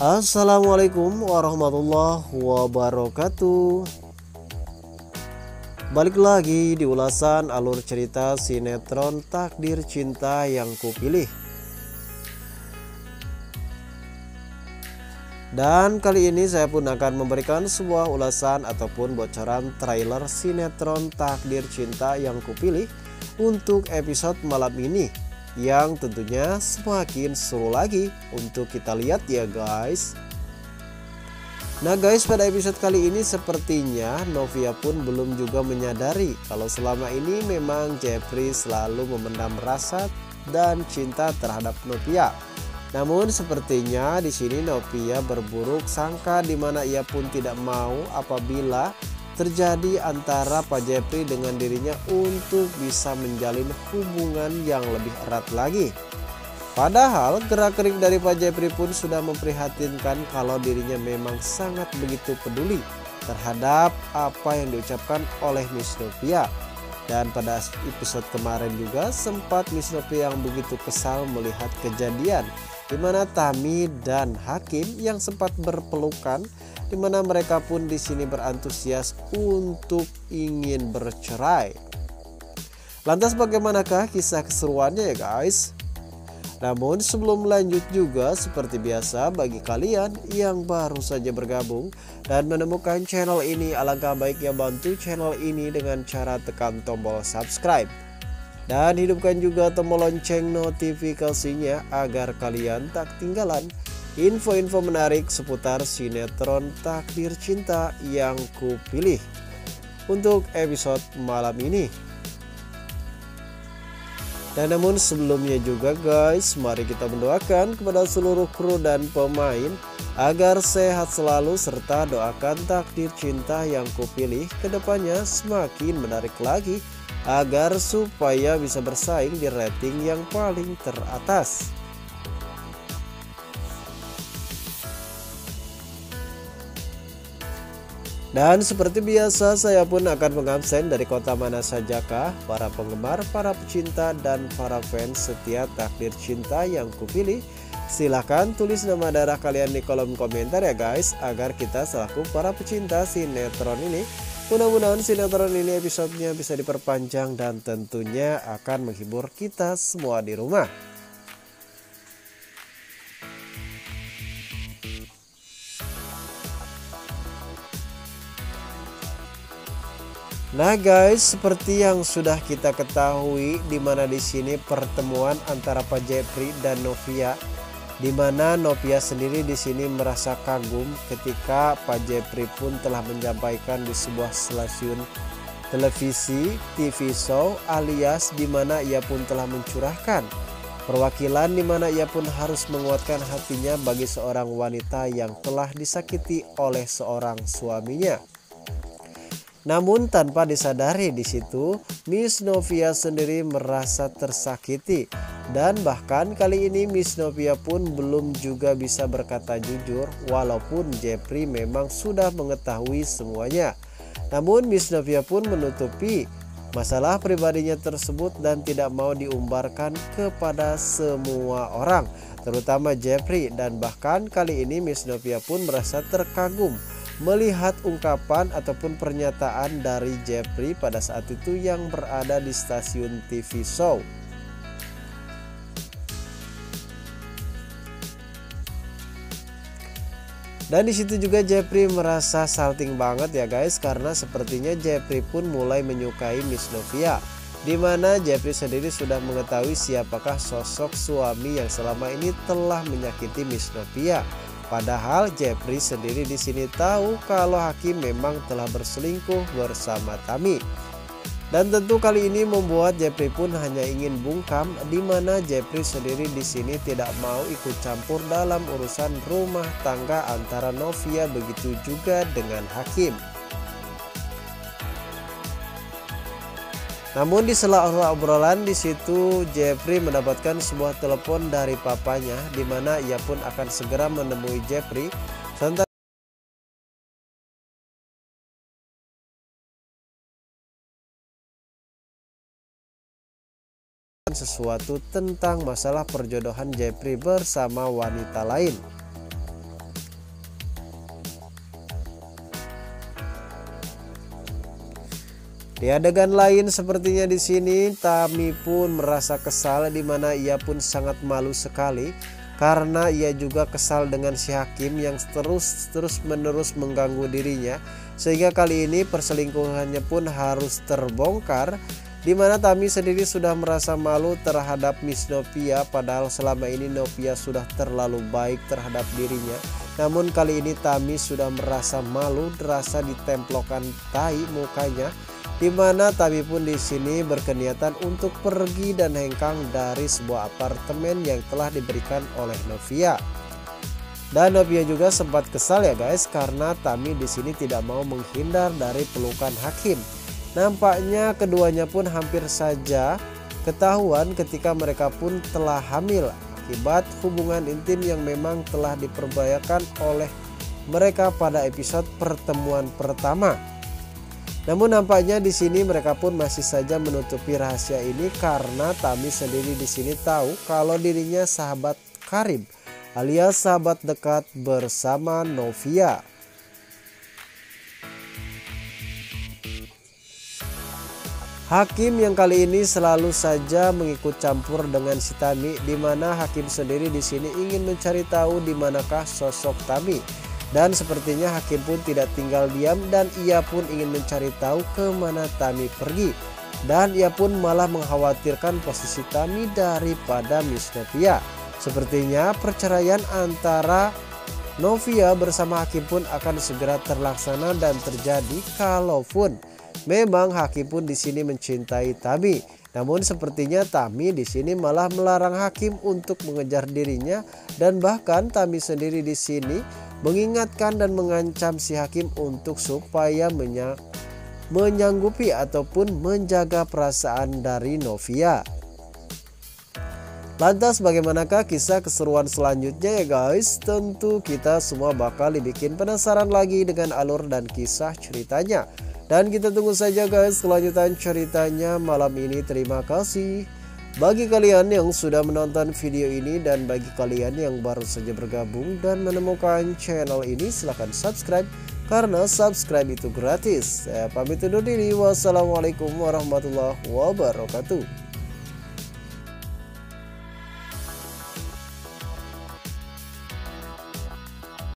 Assalamualaikum warahmatullahi wabarakatuh. Balik lagi di ulasan alur cerita sinetron Takdir Cinta Yang Kupilih. Dan kali ini saya pun akan memberikan sebuah ulasan ataupun bocoran trailer sinetron Takdir Cinta Yang Kupilih untuk episode malam ini, yang tentunya semakin seru lagi untuk kita lihat ya guys. Nah guys, pada episode kali ini sepertinya Novia pun belum juga menyadari kalau selama ini memang Jeffrey selalu memendam rasa dan cinta terhadap Novia. Namun sepertinya di sini Novia berburuk sangka, dimana ia pun tidak mau apabila terjadi antara Pak Jeffrey dengan dirinya untuk bisa menjalin hubungan yang lebih erat lagi. Padahal gerak-gerik dari Pak Jeffrey pun sudah memprihatinkan kalau dirinya memang sangat begitu peduli terhadap apa yang diucapkan oleh Miss Novia. Dan pada episode kemarin juga sempat Miss Novia yang begitu kesal melihat kejadian di mana Tami dan Hakim yang sempat berpelukan, di mana mereka pun di sini berantusias untuk ingin bercerai. Lantas bagaimanakah kisah keseruannya ya guys? Namun sebelum lanjut juga seperti biasa, bagi kalian yang baru saja bergabung dan menemukan channel ini, alangkah baiknya bantu channel ini dengan cara tekan tombol subscribe dan hidupkan juga tombol lonceng notifikasinya agar kalian tak ketinggalan info-info menarik seputar sinetron Takdir Cinta Yang Kupilih untuk episode malam ini. Dan namun sebelumnya juga guys, mari kita mendoakan kepada seluruh kru dan pemain agar sehat selalu, serta doakan Takdir Cinta Yang Kupilih kedepannya semakin menarik lagi agar supaya bisa bersaing di rating yang paling teratas. Dan seperti biasa saya pun akan mengabsen dari kota mana sajakah para penggemar, para pecinta, dan para fans setia Takdir Cinta Yang Kupilih. Silahkan tulis nama daerah kalian di kolom komentar ya guys, agar kita selaku para pecinta sinetron ini, mudah-mudahan sinetron ini episodenya bisa diperpanjang dan tentunya akan menghibur kita semua di rumah. Nah guys, seperti yang sudah kita ketahui, di mana di sini pertemuan antara Pak Jeffrey dan Novia, di mana Novia sendiri di sini merasa kagum ketika Pak Jeffrey pun telah menyampaikan di sebuah stasiun televisi TV show, alias di mana ia pun telah mencurahkan perwakilan, di mana ia pun harus menguatkan hatinya bagi seorang wanita yang telah disakiti oleh seorang suaminya. Namun tanpa disadari di situ Miss Novia sendiri merasa tersakiti, dan bahkan kali ini Miss Novia pun belum juga bisa berkata jujur walaupun Jeffrey memang sudah mengetahui semuanya. Namun Miss Novia pun menutupi masalah pribadinya tersebut dan tidak mau diumbarkan kepada semua orang, terutama Jeffrey. Dan bahkan kali ini Miss Novia pun merasa terkagum melihat ungkapan ataupun pernyataan dari Jeffrey pada saat itu yang berada di stasiun TV show. Dan disitu juga Jeffrey merasa salting banget ya guys, karena sepertinya Jeffrey pun mulai menyukai Miss Novia, dimana Jeffrey sendiri sudah mengetahui siapakah sosok suami yang selama ini telah menyakiti Miss Novia. Padahal Jeffrey sendiri di sini tahu kalau Hakim memang telah berselingkuh bersama Tami. Dan tentu kali ini membuat Jeffrey pun hanya ingin bungkam, di mana Jeffrey sendiri di sini tidak mau ikut campur dalam urusan rumah tangga antara Novia, begitu juga dengan Hakim. Namun di sela-sela obrolan di situ Jeffrey mendapatkan sebuah telepon dari papanya, di mana ia pun akan segera menemui Jeffrey. Sesuatu tentang masalah perjodohan Jeffrey bersama wanita lain. Di adegan lain sepertinya di sini Tami pun merasa kesal, di mana ia pun sangat malu sekali karena ia juga kesal dengan si Hakim yang terus-menerus mengganggu dirinya, sehingga kali ini perselingkuhannya pun harus terbongkar. Di mana Tami sendiri sudah merasa malu terhadap Miss Novia, padahal selama ini Novia sudah terlalu baik terhadap dirinya. Namun kali ini Tami sudah merasa malu, terasa ditemplokan tai mukanya. Di mana Tami pun di sini berkeniatan untuk pergi dan hengkang dari sebuah apartemen yang telah diberikan oleh Novia. Dan Novia juga sempat kesal ya guys, karena Tami di sini tidak mau menghindar dari pelukan Hakim. Nampaknya keduanya pun hampir saja ketahuan ketika mereka pun telah hamil akibat hubungan intim yang memang telah diperbayakan oleh mereka pada episode pertemuan pertama. Namun nampaknya di sini mereka pun masih saja menutupi rahasia ini karena Tami sendiri di sini tahu kalau dirinya sahabat karib alias sahabat dekat bersama Novia. Hakim yang kali ini selalu saja mengikut campur dengan si Tami, di mana Hakim sendiri di sini ingin mencari tahu di manakah sosok Tami, dan sepertinya Hakim pun tidak tinggal diam dan ia pun ingin mencari tahu kemana Tami pergi, dan ia pun malah mengkhawatirkan posisi Tami daripada Miss Novia. Sepertinya perceraian antara Novia bersama Hakim pun akan segera terlaksana dan terjadi kalaupun memang Hakim pun di sini mencintai Tami. Namun sepertinya Tami di sini malah melarang Hakim untuk mengejar dirinya, dan bahkan Tami sendiri di sini mengingatkan dan mengancam si Hakim untuk supaya menyanggupi ataupun menjaga perasaan dari Novia. Lantas bagaimanakah kisah keseruan selanjutnya ya guys? Tentu kita semua bakal dibikin penasaran lagi dengan alur dan kisah ceritanya. Dan kita tunggu saja guys kelanjutan ceritanya malam ini. Terima kasih bagi kalian yang sudah menonton video ini, dan bagi kalian yang baru saja bergabung dan menemukan channel ini silahkan subscribe karena subscribe itu gratis. Saya pamit undur diri. Wassalamualaikum warahmatullahi wabarakatuh.